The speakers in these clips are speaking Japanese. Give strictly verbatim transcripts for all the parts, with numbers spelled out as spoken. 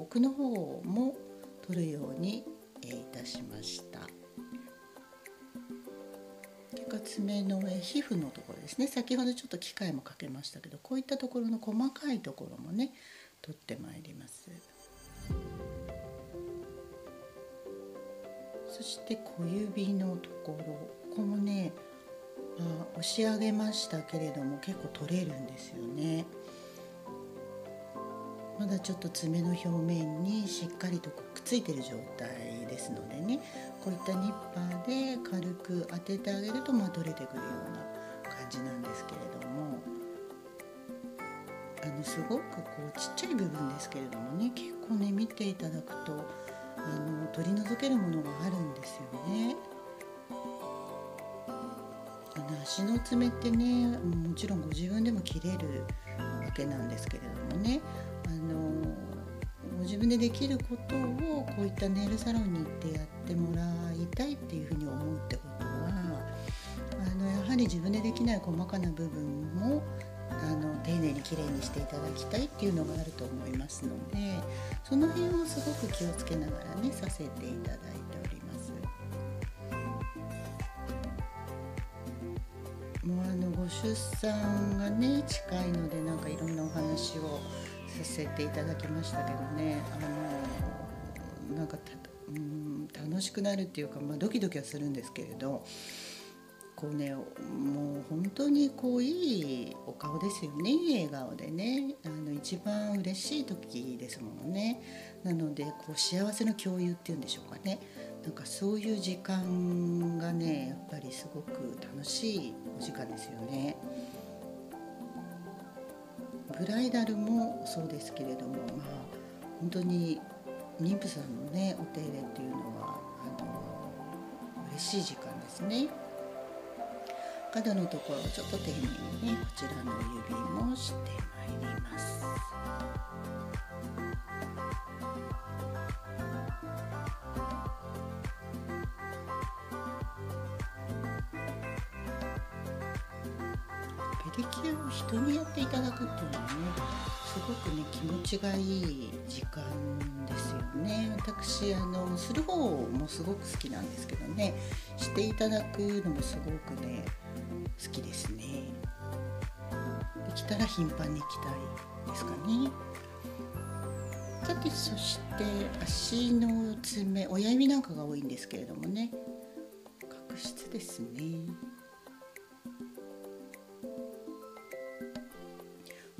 奥の方も取るようにいたしました。爪の上、皮膚のところですね。先ほどちょっと機械もかけましたけど、こういったところの細かいところもね取ってまいります。そして小指のところ、ここもね、あ、押し上げましたけれども結構取れるんですよね。まだちょっと爪の表面にしっかりとくっついている状態ですのでね、こういったニッパーで軽く当ててあげると、まあ取れてくるような感じなんですけれども、あのすごくこうちっちゃい部分ですけれどもね、結構ね見ていただくとあの取り除けるものがあるんですよね。あの足の爪ってね、もちろんご自分でも切れるわけなんですけれどもね、あのご自分でできることをこういったネイルサロンに行ってやってもらいたいっていうふうに思うってことは、あのやはり自分でできない細かな部分もあの丁寧にきれいにしていただきたいっていうのがあると思いますので、その辺をすごく気をつけながらねさせていただいております。もうあのご出産がね近いので、なんかいろんなお話をさせていただきましたけどね、あのなんかた、うん、楽しくなるっていうか、まあ、ドキドキはするんですけれど、こうね、もう本当にこういいお顔ですよね、いい笑顔でね、あの一番嬉しい時ですものね。なのでこう幸せの共有っていうんでしょうかね、なんかそういう時間がねやっぱりすごく楽しいお時間ですよね。ブライダルもそうですけれども、まあ、本当に妊婦さんのねお手入れっていうのはあの嬉しい時間ですね。角のところをちょっと丁寧にねこちらの指もしてまいります。ペディキュアを人にやっていただくっていうのはねすごくね気持ちがいい時間ですよね。私あのする方もすごく好きなんですけどね、していただくのもすごくね好きですね。できたら頻繁に行きたいですかね。さて、そして足の爪、親指なんかが多いんですけれどもね、角質ですね。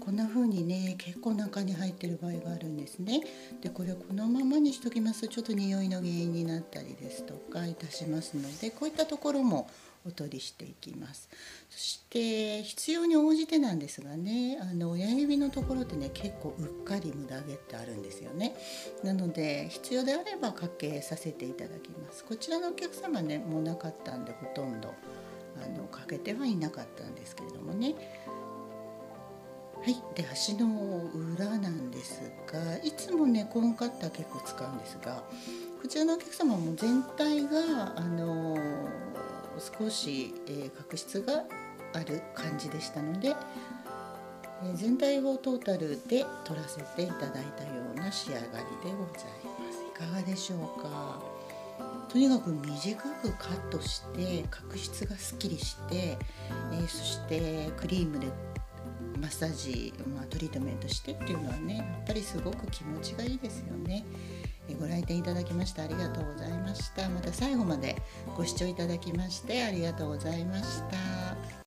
こんな風にね結構中に入ってる場合があるんですね。でこれをこのままにしておきますとちょっと匂いの原因になったりですとかいたしますので、こういったところもお取りしていきます。そして必要に応じてなんですがね、あの親指のところってね結構うっかり無駄毛ってあるんですよね。なので必要であればかけさせていただきます。こちらのお客様ねもうなかったんでほとんどあのかけてはいなかったんですけれどもね。はい、で足の裏なんですが、いつもねコーンカッター結構使うんですが、こちらのお客様も全体が、あのー、少し、えー、角質がある感じでしたので、えー、全体をトータルで取らせていただいたような仕上がりでございます。いかがでしょうか。とにかく短くカットして角質がすっきりして、えー、そしてクリームでマッサージ、まあ、トリートメントしてっていうのはねやっぱりすごく気持ちがいいですよね。えご来店いただきましてありがとうございました。また最後までご視聴いただきましてありがとうございました。